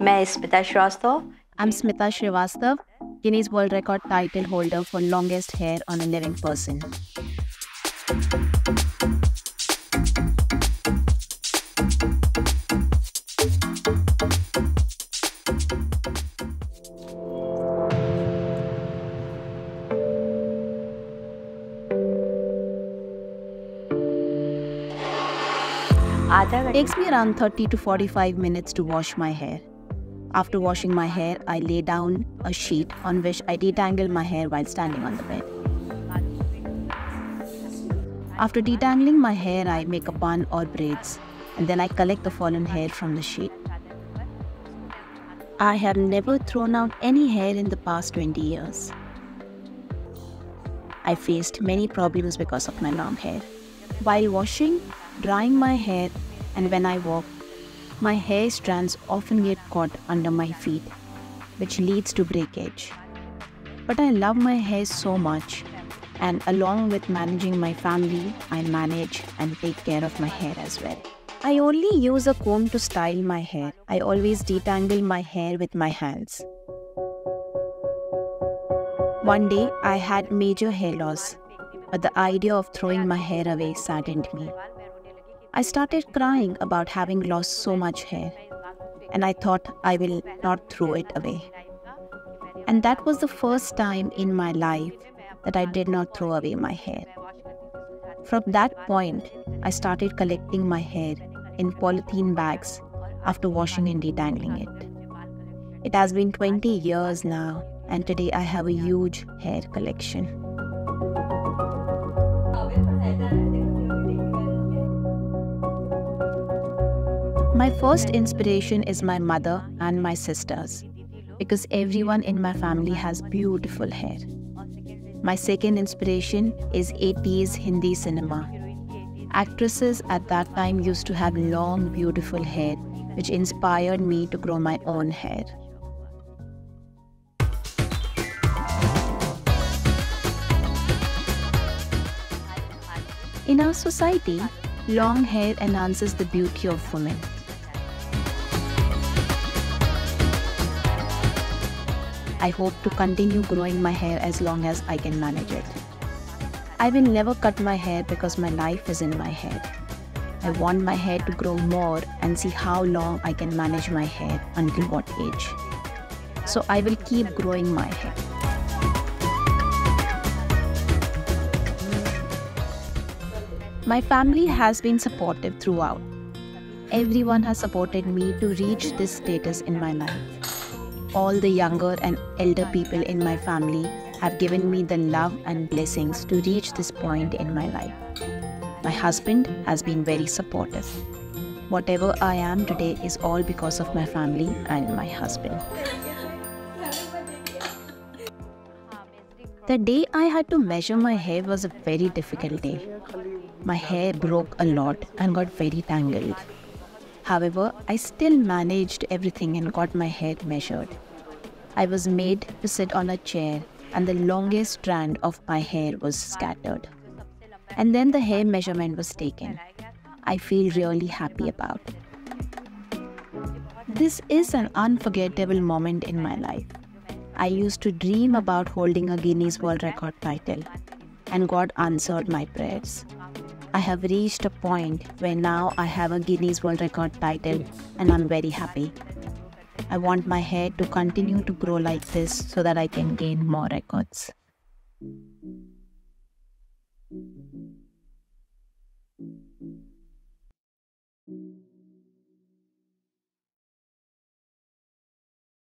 I'm Smita Srivastava, Guinness World Record title holder for longest hair on a living person. It takes me around 30 to 45 minutes to wash my hair. After washing my hair, I lay down a sheet on which I detangle my hair while standing on the bed. After detangling my hair, I make a bun or braids, and then I collect the fallen hair from the sheet. I have never thrown out any hair in the past 20 years. I faced many problems because of my long hair. While washing, drying my hair, and when I walk, my hair strands often get caught under my feet, which leads to breakage. But I love my hair so much, and along with managing my family, I manage and take care of my hair as well. I only use a comb to style my hair. I always detangle my hair with my hands. One day, I had major hair loss, but the idea of throwing my hair away saddened me. I started crying about having lost so much hair, and I thought I will not throw it away. And that was the first time in my life that I did not throw away my hair. From that point, I started collecting my hair in polythene bags after washing and detangling it. It has been 20 years now, and today I have a huge hair collection. My first inspiration is my mother and my sisters, because everyone in my family has beautiful hair. My second inspiration is 80s Hindi cinema. Actresses at that time used to have long, beautiful hair, which inspired me to grow my own hair. In our society, long hair enhances the beauty of women. I hope to continue growing my hair as long as I can manage it. I will never cut my hair because my life is in my hair. I want my hair to grow more and see how long I can manage my hair until what age. So I will keep growing my hair. My family has been supportive throughout. Everyone has supported me to reach this status in my life. All the younger and elder people in my family have given me the love and blessings to reach this point in my life. My husband has been very supportive. Whatever I am today is all because of my family and my husband. The day I had to measure my hair was a very difficult day. My hair broke a lot and got very tangled. However, I still managed everything and got my hair measured. I was made to sit on a chair, and the longest strand of my hair was scattered. And then the hair measurement was taken. I feel really happy about it. This is an unforgettable moment in my life. I used to dream about holding a Guinness World Record title, and God answered my prayers. I have reached a point where now I have a Guinness World Record title, and I'm very happy. I want my hair to continue to grow like this so that I can gain more records.